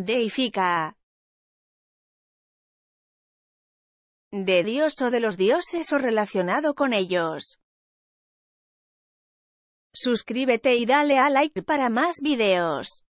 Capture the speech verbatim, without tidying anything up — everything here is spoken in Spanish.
Deifica. De Dios o de los dioses o relacionado con ellos. Suscríbete y dale a like para más videos.